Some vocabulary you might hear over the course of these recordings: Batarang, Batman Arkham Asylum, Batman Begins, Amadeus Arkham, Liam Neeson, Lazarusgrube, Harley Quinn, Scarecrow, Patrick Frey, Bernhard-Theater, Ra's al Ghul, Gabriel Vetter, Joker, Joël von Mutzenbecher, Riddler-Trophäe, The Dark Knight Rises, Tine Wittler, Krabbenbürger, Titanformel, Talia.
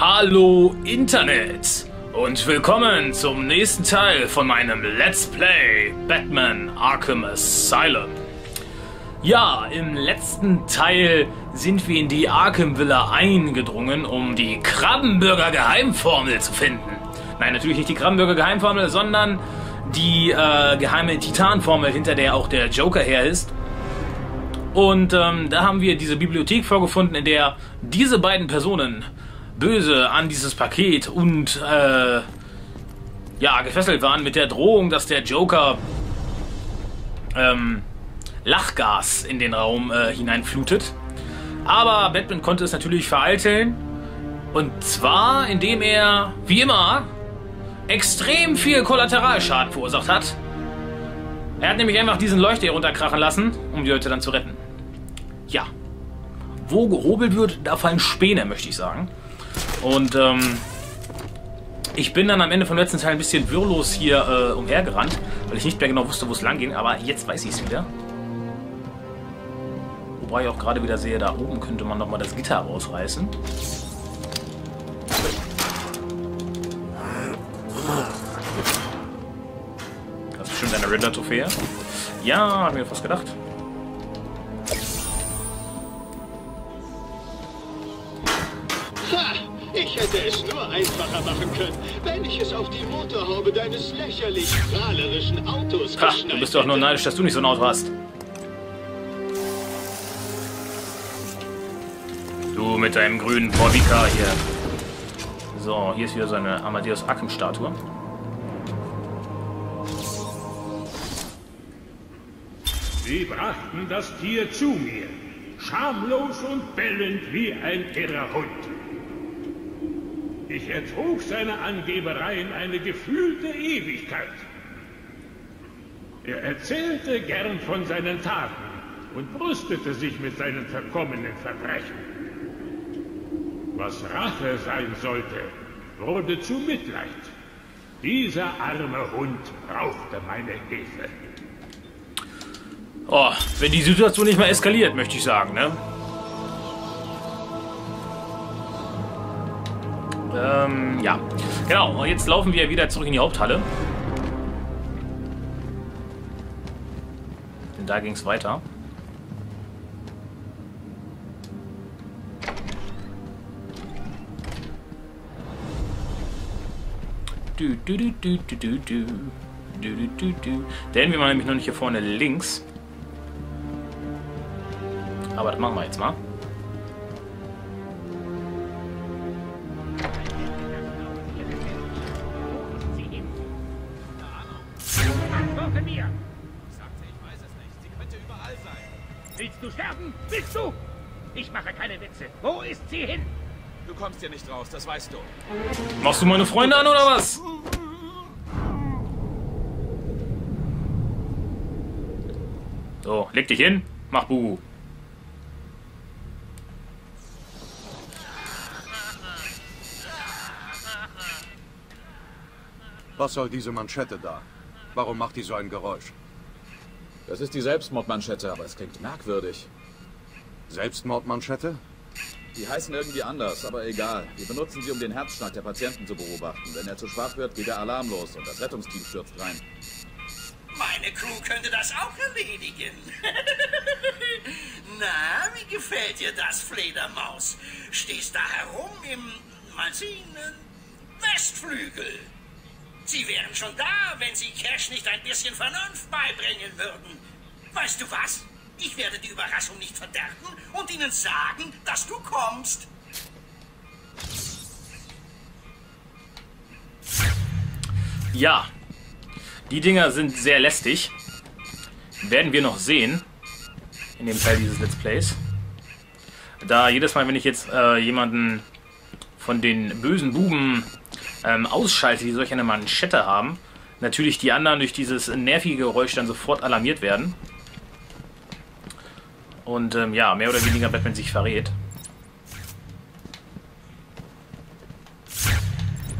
Hallo Internet und willkommen zum nächsten Teil von meinem Let's Play Batman Arkham Asylum. Ja, im letzten Teil sind wir in die Arkham Villa eingedrungen, um die Krabbenbürger Geheimformel zu finden. Nein, natürlich nicht die Krabbenbürger Geheimformel, sondern die geheime Titanformel, hinter der auch der Joker her ist. Und da haben wir diese Bibliothek vorgefunden, in der diese beiden Personen böse an dieses Paket und ja, gefesselt waren mit der Drohung, dass der Joker Lachgas in den Raum hineinflutet. Aber Batman konnte es natürlich vereiteln, und zwar indem er, wie immer, extrem viel Kollateralschaden verursacht hat. Er hat nämlich einfach diesen Leuchter runterkrachen lassen, um die Leute dann zu retten. Ja, wo gehobelt wird, da fallen Späne, möchte ich sagen. Und ich bin dann am Ende vom letzten Teil ein bisschen wirrlos hier umhergerannt, weil ich nicht mehr genau wusste, wo es lang ging, aber jetzt weiß ich es wieder. Wobei ich auch gerade wieder sehe, da oben könnte man nochmal das Gitter rausreißen. Das ist bestimmt eine Riddler-Trophäe. Ja, hab mir fast gedacht. Ich hätte es nur einfacher machen können, wenn ich es auf die Motorhaube deines lächerlich prahlerischen Autos geschnallt hätte. Du bist doch nur neidisch, dass du nicht so ein Auto hast. Du mit deinem grünen Bobbycar hier. So, hier ist wieder so eine Amadeus Arkham Statue. Sie brachten das Tier zu mir, schamlos und bellend wie ein irrer Hund. Ich ertrug seine Angebereien eine gefühlte Ewigkeit. Er erzählte gern von seinen Taten und brüstete sich mit seinen verkommenen Verbrechen. Was Rache sein sollte, wurde zu Mitleid. Dieser arme Hund brauchte meine Hilfe. Oh, wenn die Situation nicht mehr eskaliert, möchte ich sagen, ne? Ja, genau. Jetzt laufen wir wieder zurück in die Haupthalle. Denn da ging es weiter. Denn wir waren nämlich noch nicht hier vorne links. Aber das machen wir jetzt mal. Willst du sterben? Willst du? Ich mache keine Witze. Wo ist sie hin? Du kommst hier nicht raus, das weißt du. Machst du meine Freunde an, oder was? So, leg dich hin, mach Buhu. Was soll diese Manschette da? Warum macht die so ein Geräusch? Das ist die Selbstmordmanschette, aber es klingt merkwürdig. Selbstmordmanschette? Die heißen irgendwie anders, aber egal. Wir benutzen sie, um den Herzschlag der Patienten zu beobachten. Wenn er zu schwach wird, geht der Alarm los und das Rettungsteam stürzt rein. Meine Crew könnte das auch erledigen. Na, wie gefällt dir das, Fledermaus? Stehst da herum im, mal sehen, Westflügel. Sie wären schon da, wenn Sie Cash nicht ein bisschen Vernunft beibringen würden. Weißt du was? Ich werde die Überraschung nicht verderben und Ihnen sagen, dass du kommst. Ja, die Dinger sind sehr lästig. Werden wir noch sehen. In dem Teil dieses Let's Plays. Da jedes Mal, wenn ich jetzt jemanden von den bösen Buben ausschalte, die solch eine Manschette haben, natürlich die anderen durch dieses nervige Geräusch dann sofort alarmiert werden. Und ja, mehr oder weniger Batman sich verrät.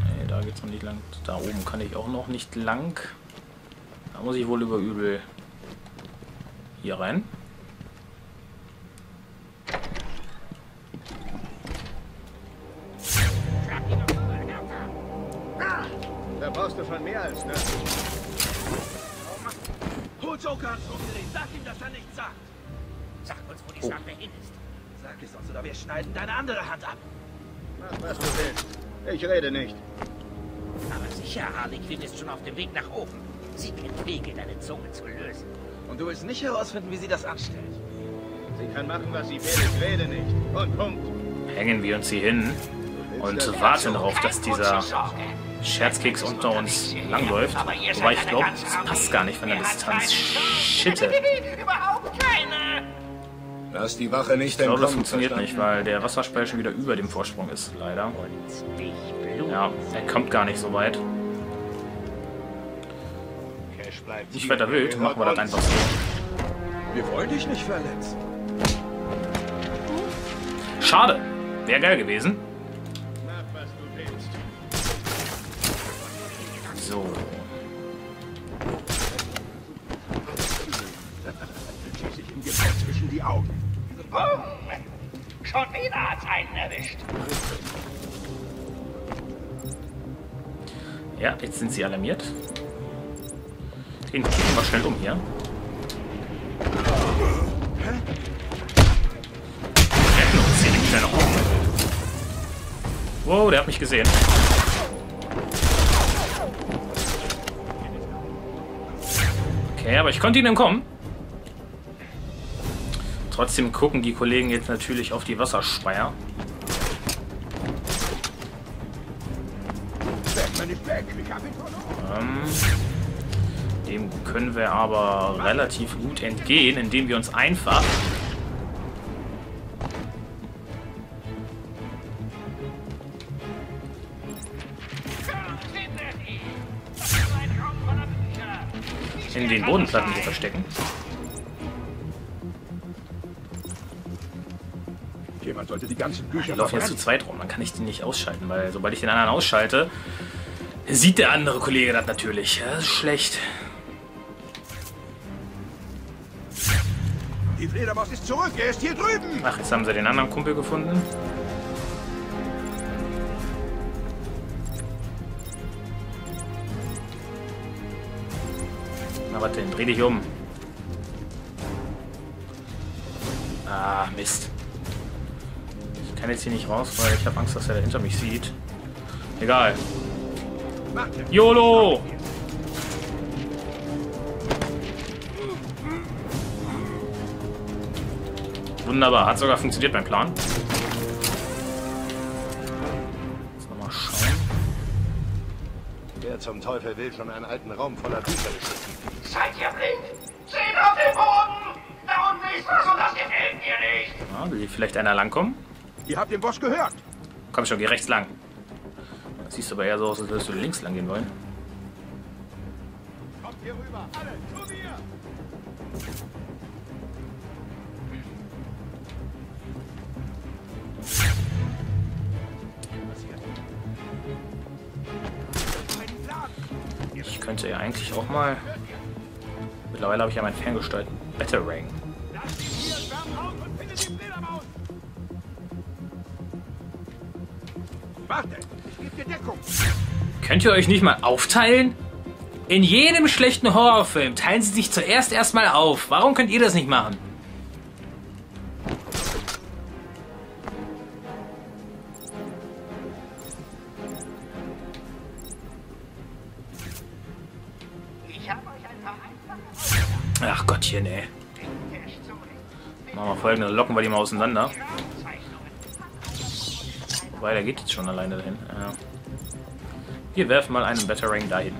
Nee, da geht's noch nicht lang. Da oben kann ich auch noch nicht lang. Da muss ich wohl über übel hier rein. brauchst du schon mehr als das. Hol Joker ans Umdrehen. Sag ihm, dass er nichts sagt. Sag uns, wo die Schlampe hin ist. Sag es uns, oder wir schneiden deine andere Hand ab. Mach, was du willst. Ich rede nicht. Aber sicher, Harley Quinn ist schon auf dem Weg nach oben. Sie kennt Wege, deine Zunge zu lösen. Und du willst nicht herausfinden, wie sie das anstellt. Sie kann machen, was sie will. Ich rede nicht. Und Punkt. Hängen wir uns hier hin und warten darauf, dass dieser Scherzkeks unter uns langläuft. Wobei ich glaube, es passt gar nicht von der Distanz. Shit. Lass die Wache nicht entkommen. Ich glaube, das funktioniert nicht, weil der Wasserspeicher schon wieder über dem Vorsprung ist, leider. Ja, er kommt gar nicht so weit. Nicht weiter wild, machen wir das einfach so. Wir wollen dich nicht verletzen. Schade. Wäre geil gewesen. So. Zwischen die Augen. Boom! Schon wieder hat's einen erwischt. Ja, jetzt sind sie alarmiert. Den kicken wir schnell um hier. Retten uns hier nicht schnell noch um. Wow, der hat mich gesehen. Okay, aber ich konnte ihn entkommen. Trotzdem gucken die Kollegen jetzt natürlich auf die Wasserspeier. Dem können wir aber relativ gut entgehen, indem wir uns einfach in den Bodenplatten hier verstecken. Man sollte die ganzen Bücher. Die laufen jetzt zu zweit rum, dann kann ich die nicht ausschalten, weil sobald ich den anderen ausschalte, sieht der andere Kollege das natürlich. Das ist schlecht. Die Fledermaus ist zurück, er ist hier drüben. Ach, jetzt haben sie den anderen Kumpel gefunden. Na, warte, dreh dich um. Ah, Mist. Ich kann jetzt hier nicht raus, weil ich habe Angst, dass er hinter mich sieht. Egal. YOLO! Wunderbar, hat sogar funktioniert mein Plan. Jetzt nochmal schauen. Wer zum Teufel will schon einen alten Raum voller Bücher beschützen? Seid ihr blind? Seht auf den Boden! Da unten ist was und das gefällt mir nicht! Will hier vielleicht einer langkommen? Ihr habt den Boss gehört. Komm schon, geh rechts lang. Das siehst du aber eher so aus, als würdest du links lang gehen wollen. Kommt hier rüber, alle, zu mir! Ich könnte ja eigentlich auch mal... Mittlerweile habe ich ja meinen ferngesteuerten Batarang. Warte, ich geb dir Deckung. Könnt ihr euch nicht mal aufteilen? In jedem schlechten Horrorfilm teilen sie sich zuerst erstmal auf. Warum könnt ihr das nicht machen? Ach Gottchen, ey. Machen wir folgendes, locken wir die mal auseinander. Weil der geht jetzt schon alleine dahin. Ja. Wir werfen mal einen Batarang dahin.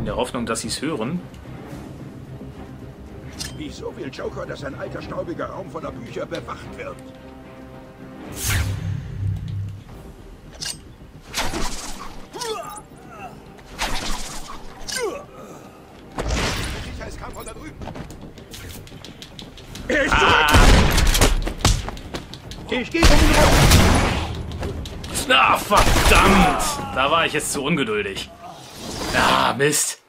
In der Hoffnung, dass sie es hören. Wieso will Joker, dass ein alter staubiger Raum voller Bücher bewacht wird? Es kam von da drüben. Er ist zurück! Ich gehe um. Na, verdammt! Da war ich jetzt zu ungeduldig. Ah, Mist.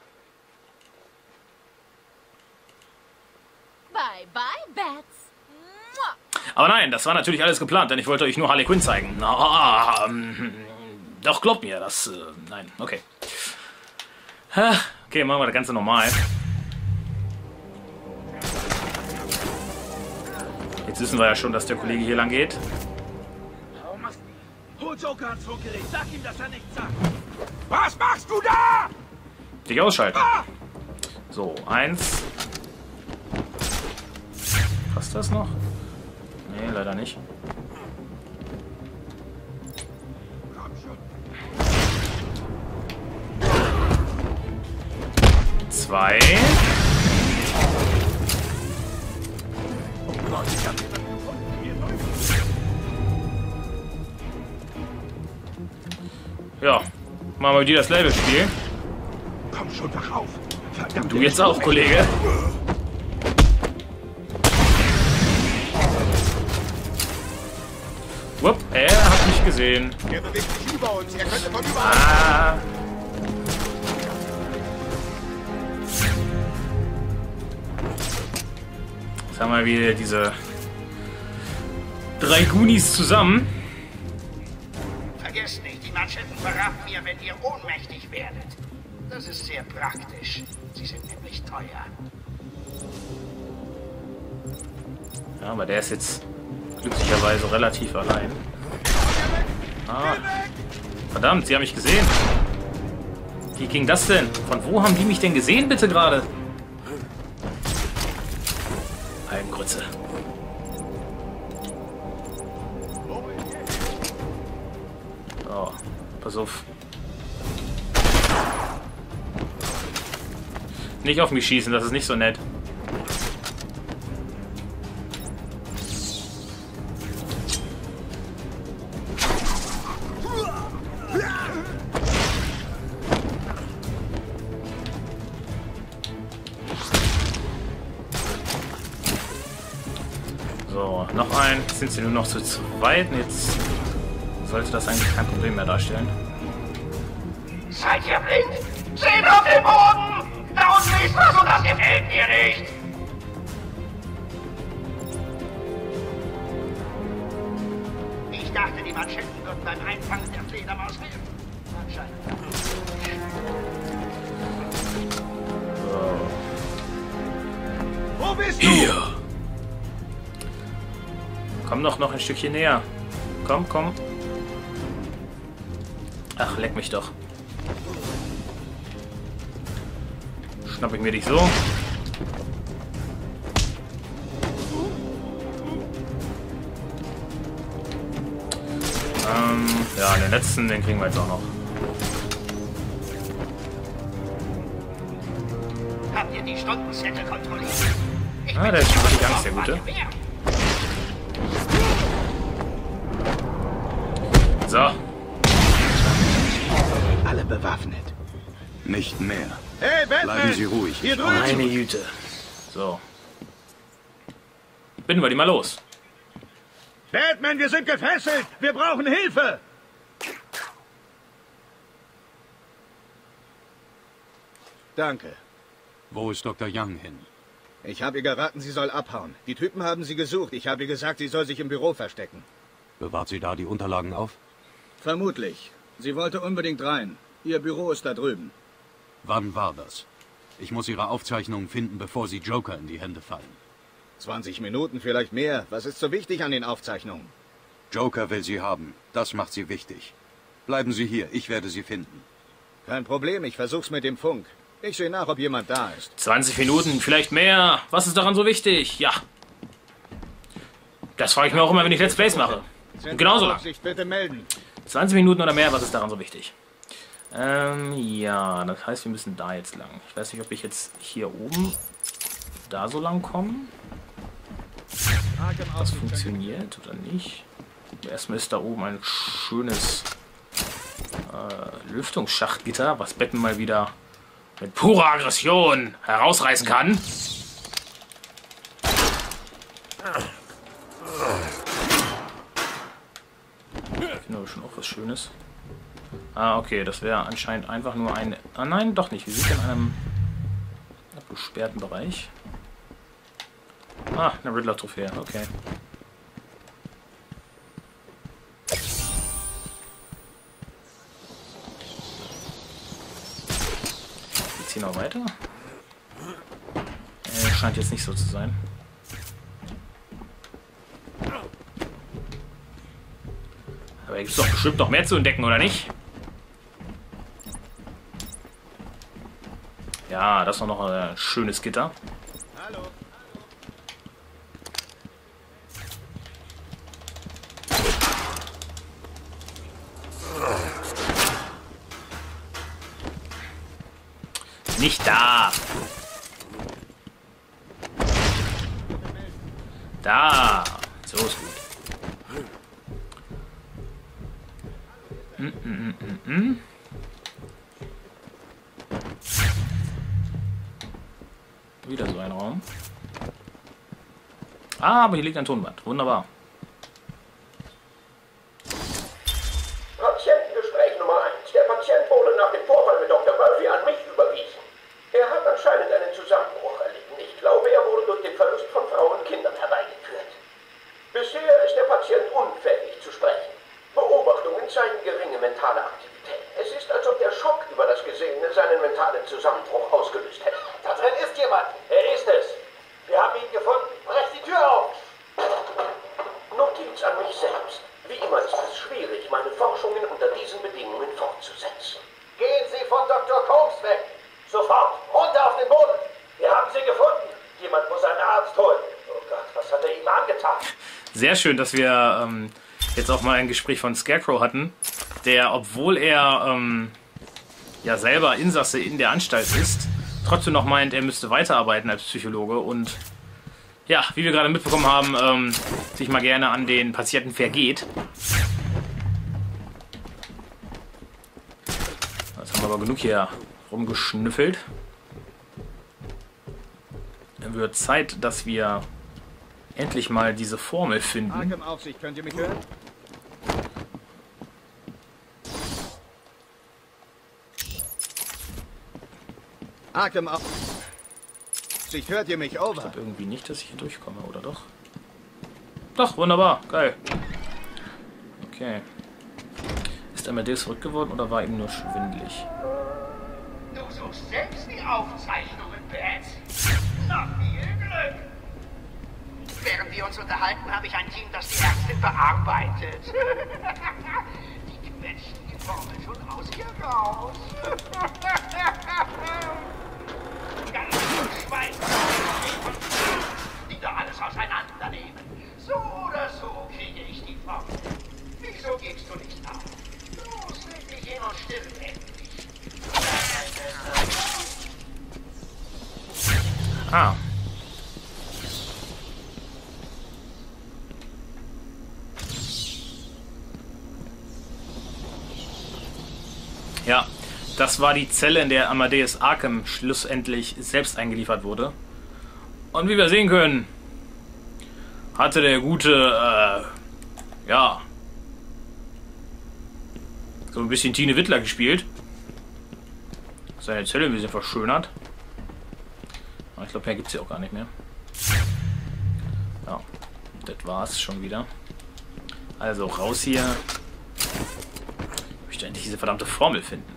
Bye, bye, Bats. Aber nein, das war natürlich alles geplant, denn ich wollte euch nur Harley Quinn zeigen. Doch, glaubt mir, das... nein, okay. Okay, machen wir das Ganze normal. Jetzt wissen wir ja schon, dass der Kollege hier lang geht. Hol Joker ans Funkgerät, sag ihm, dass er nichts sagt. Was machst du da? Dich ausschalten. So, 1. Passt das noch? Nee, leider nicht. Komm schon. 2. Oh Gott, ich hab jemanden gefunden, hier läuft. Ja, machen wir wieder das Levelspiel. Komm schon, wach auf. Verdammt, du jetzt auch, Kollege. Wupp, er hat mich gesehen. Er bewegt sich über uns, er könnte von überall. Jetzt haben wir wieder diese drei Goonies zusammen. Vergesst nicht, die Manschetten verraten ihr, wenn ihr ohnmächtig werdet. Das ist sehr praktisch. Sie sind nämlich teuer. Ja, aber der ist jetzt glücklicherweise relativ allein. Verdammt, sie haben mich gesehen. Wie ging das denn? Von wo haben die mich denn gesehen, bitte gerade? Almgrütze. Oh, pass auf. Nicht auf mich schießen, das ist nicht so nett. So, noch ein. Jetzt sind sie nur noch zu zweit. Jetzt sollte das eigentlich kein Problem mehr darstellen. Seid ihr blind? Seht auf den Boden! Da unten ist was und das gefällt mir nicht! Ich dachte, die Manschetten würden beim Einfangen der Fledermaus helfen. Anscheinend. Wo bist du? Hier! Komm doch noch ein Stückchen näher. Komm, komm. Ach, leck mich doch. Schnapp ich mir dich so. Ja, den letzten, den kriegen wir jetzt auch noch. Habt ihr die Stundenzettel kontrolliert? Ah, der ist schon richtig Angst, der Gute. So. Alle bewaffnet. Nicht mehr. Hey, Batman! Bleiben Sie ruhig. Hier drüben. Meine Güte. So. Binden wir die mal los. Batman, wir sind gefesselt. Wir brauchen Hilfe. Danke. Wo ist Dr. Young hin? Ich habe ihr geraten, sie soll abhauen. Die Typen haben sie gesucht. Ich habe ihr gesagt, sie soll sich im Büro verstecken. Bewahrt sie da die Unterlagen auf? Vermutlich. Sie wollte unbedingt rein. Ihr Büro ist da drüben. Wann war das? Ich muss Ihre Aufzeichnungen finden, bevor Sie Joker in die Hände fallen. 20 Minuten, vielleicht mehr. Was ist so wichtig an den Aufzeichnungen? Joker will sie haben. Das macht sie wichtig. Bleiben Sie hier, ich werde sie finden. Kein Problem, ich versuch's mit dem Funk. Ich sehe nach, ob jemand da ist. 20 Minuten, vielleicht mehr. Was ist daran so wichtig? Ja. Das frage ich mir auch immer, wenn ich Let's Plays mache. Und genauso lang. 20 Minuten oder mehr, was ist daran so wichtig? Ja, das heißt, wir müssen da jetzt lang. Ich weiß nicht, ob ich jetzt hier oben da so lang komme. Das funktioniert oder nicht. Aber erstmal ist da oben ein schönes Lüftungsschachtgitter, was Batman mal wieder mit purer Aggression herausreißen kann. Ich finde aber schon auch was Schönes. Ah, okay, das wäre anscheinend einfach nur ein... Ah, nein, doch nicht. Wir sind in einem abgesperrten Bereich. Ah, eine Riddler-Trophäe, okay. hier noch weiter? Scheint jetzt nicht so zu sein. Aber hier gibt es doch bestimmt noch mehr zu entdecken, oder nicht? Ja, das war noch ein schönes Gitter. Hallo. Nicht da! Da! So ist gut. Wieder so ein Raum. Ah, aber hier liegt ein Tonband. Wunderbar. Patientengespräch Nummer 1. Der Patient wurde nach dem Vorfall mit Dr. Murphy an mich überwiesen. Er hat anscheinend einen Zusammenbruch erlitten. Ich glaube, er wurde durch den Verlust von Frauen und Kindern herbeigeführt. Bisher ist der Patient unfähig zu sprechen. Beobachtungen zeigen geringe mentale Aktivität. Es ist, als ob der Schock über das Gesehene seinen mentalen Zusammenbruch ausgelöst hätte. Da drin ist jemand. Er ist es. Wir haben ihn gefunden. Brech die Tür auf. Notiz an mich selbst. Wie immer ist es schwierig, meine Forschungen unter diesen Bedingungen fortzusetzen. Gehen Sie von Dr. Combs weg. Sofort! Runter auf den Boden! Wir haben sie gefunden! Jemand muss einen Arzt holen! Oh Gott, was hat er ihm angetan? Sehr schön, dass wir jetzt auch mal ein Gespräch von Scarecrow hatten, der, obwohl er ja selber Insasse in der Anstalt ist, trotzdem noch meint, er müsste weiterarbeiten als Psychologe und ja, wie wir gerade mitbekommen haben, sich mal gerne an den Patienten vergeht. Jetzt haben wir aber genug hier rumgeschnüffelt. Dann wird Zeit, dass wir endlich mal diese Formel finden. Arkham-Aufsicht, könnt ihr mich hören? Arkham-Aufsicht, hört ihr mich? Over. Ich glaube irgendwie nicht, dass ich hier durchkomme, oder doch? Doch, wunderbar, geil. Okay. Ist Amadeus verrückt geworden oder war ihm nur schwindelig? Du suchst selbst die Aufzeichnungen, Bats. Na, viel Glück! Während wir uns unterhalten, habe ich ein Team, das die Ärztin bearbeitet. Die quetschen die Formel schon aus ihr raus. Ganz Schweiß, die da alles auseinandernehmen. So oder so kriege ich die Formel. Wieso gibst du nicht auf? Du musst wirklich immer still werden. Ah. Ja, das war die Zelle, in der Amadeus Arkham schlussendlich selbst eingeliefert wurde. Und wie wir sehen können, hatte der gute, ja, so ein bisschen Tine Wittler gespielt. Seine Zelle ein bisschen verschönert. Ich glaube, mehr gibt es hier auch gar nicht mehr. Ja, das war's schon wieder. Also raus hier. Ich möchte endlich diese verdammte Formel finden.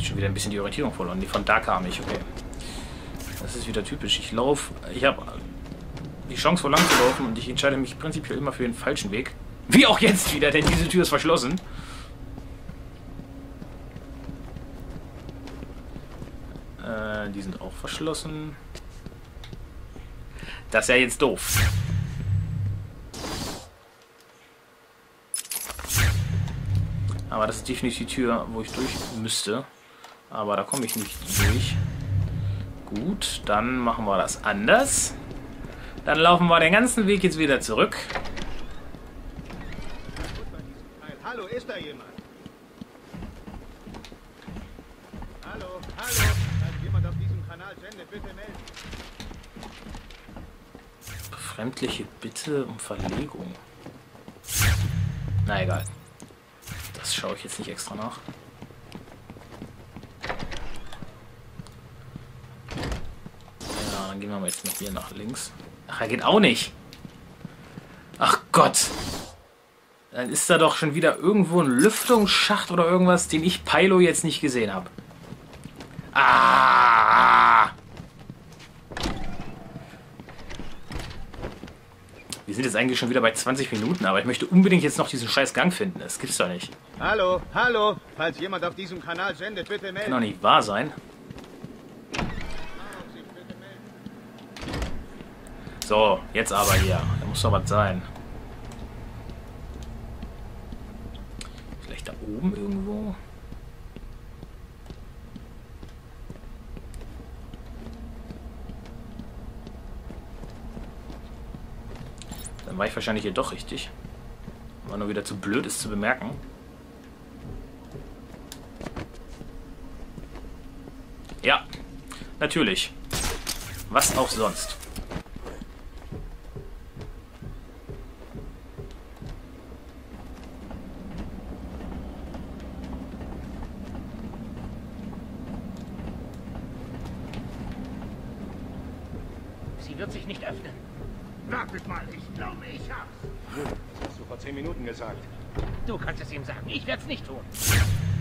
Schon wieder ein bisschen die Orientierung verloren. Die von da kam ich, okay. Das ist wieder typisch. Ich laufe. Ich habe die Chance, vor lang zu laufen und ich entscheide mich prinzipiell immer für den falschen Weg. Wie auch jetzt wieder, denn diese Tür ist verschlossen. Die sind auch verschlossen. Das ist ja jetzt doof. Aber das ist definitiv die Tür, wo ich durch müsste. Aber da komme ich nicht durch. Gut, dann machen wir das anders. Dann laufen wir den ganzen Weg jetzt wieder zurück. Hallo, ist da jemand? Hallo, hallo. Bitte melden. Befremdliche Bitte um Verlegung. Na egal. Das schaue ich jetzt nicht extra nach. Ja, dann gehen wir mal jetzt mit mir nach links. Ach, er geht auch nicht. Ach Gott. Dann ist da doch schon wieder irgendwo ein Lüftungsschacht oder irgendwas, den ich Pilo jetzt nicht gesehen habe. Ah! Wir sind jetzt eigentlich schon wieder bei 20 Minuten, aber ich möchte unbedingt jetzt noch diesen scheiß Gang finden. Das gibt's doch nicht. Hallo, hallo. Falls jemand auf diesem Kanal sendet, bitte melden. Kann doch nicht wahr sein. So, jetzt aber hier. Da muss doch was sein. Vielleicht da oben irgendwo? Dann war ich wahrscheinlich hier doch richtig. War nur wieder zu blöd, es zu bemerken. Ja, natürlich. Was auch sonst. Sie wird sich nicht öffnen. Wartet mal, ich glaube, ich hab's. Das hast du vor 10 Minuten gesagt. Du kannst es ihm sagen, ich werde es nicht tun.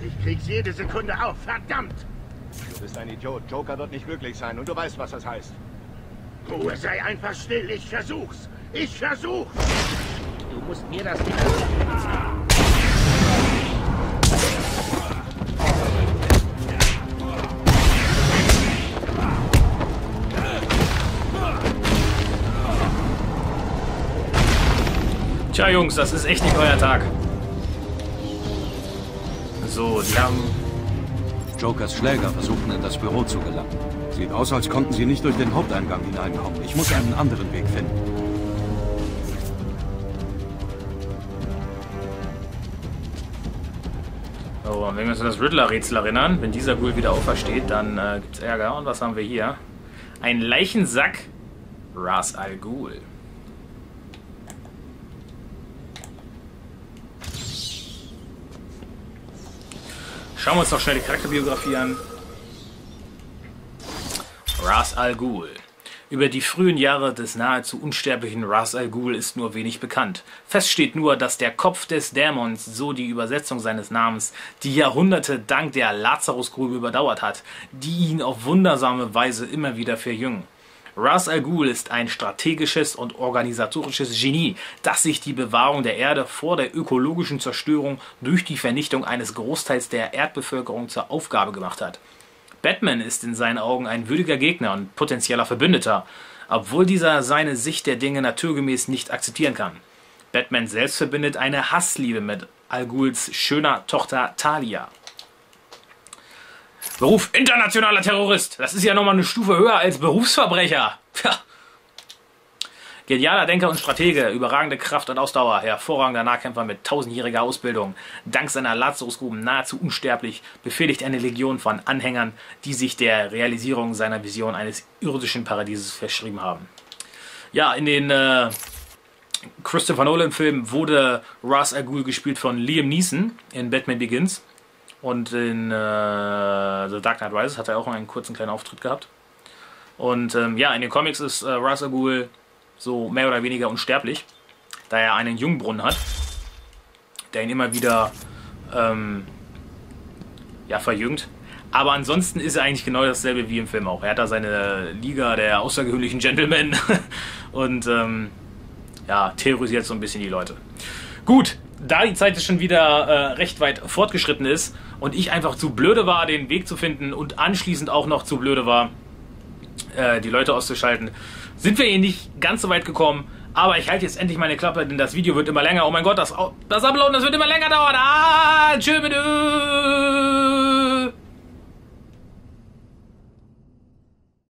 Ich krieg's jede Sekunde auf, verdammt! Du bist ein Idiot, Joker wird nicht glücklich sein und du weißt, was das heißt. Ruhe, sei einfach still, ich versuch's! Ich versuch's! Du musst mir das nicht sagen. Tja, Jungs, das ist echt nicht euer Tag. So, die haben... Jokers Schläger versuchen, in das Büro zu gelangen. Sieht aus, als konnten sie nicht durch den Haupteingang hineinkommen. Ich muss einen anderen Weg finden. So, wenn wir uns an das Riddler-Rätsel erinnern, wenn dieser Ghoul wieder aufersteht, dann gibt's Ärger. Und was haben wir hier? Ein Leichensack. Ra's al Ghul. Schauen wir uns noch schnell die Charakterbiografie an. Ra's al Ghul. Über die frühen Jahre des nahezu unsterblichen Ra's al Ghul ist nur wenig bekannt. Fest steht nur, dass der Kopf des Dämons, so die Übersetzung seines Namens, die Jahrhunderte dank der Lazarusgrube überdauert hat, die ihn auf wundersame Weise immer wieder verjüngen. Ra's al Ghul ist ein strategisches und organisatorisches Genie, das sich die Bewahrung der Erde vor der ökologischen Zerstörung durch die Vernichtung eines Großteils der Erdbevölkerung zur Aufgabe gemacht hat. Batman ist in seinen Augen ein würdiger Gegner und potenzieller Verbündeter, obwohl dieser seine Sicht der Dinge naturgemäß nicht akzeptieren kann. Batman selbst verbindet eine Hassliebe mit al Ghuls schöner Tochter Talia. Beruf internationaler Terrorist. Das ist ja nochmal eine Stufe höher als Berufsverbrecher. Tja. Genialer Denker und Stratege, überragende Kraft und Ausdauer, hervorragender Nahkämpfer mit 1000-jähriger Ausbildung, dank seiner Lazarusgruben nahezu unsterblich, befehligt eine Legion von Anhängern, die sich der Realisierung seiner Vision eines irdischen Paradieses verschrieben haben. Ja, in den Christopher Nolan-Filmen wurde Ra's al Ghul gespielt von Liam Neeson in Batman Begins. Und in The Dark Knight Rises hat er auch einen kurzen kleinen Auftritt gehabt. Und ja, in den Comics ist Ra's al Ghul so mehr oder weniger unsterblich, da er einen Jungbrunnen hat, der ihn immer wieder ja, verjüngt. Aber ansonsten ist er eigentlich genau dasselbe wie im Film auch. Er hat da seine Liga der außergewöhnlichen Gentlemen und ja, terrorisiert so ein bisschen die Leute. Gut, da die Zeit schon wieder recht weit fortgeschritten ist und ich einfach zu blöde war, den Weg zu finden und anschließend auch noch zu blöde war, die Leute auszuschalten, sind wir hier nicht ganz so weit gekommen. Aber ich halte jetzt endlich meine Klappe, denn das Video wird immer länger. Oh mein Gott, das Uploaden, das wird immer länger dauern. Ah, tschö mit Ö.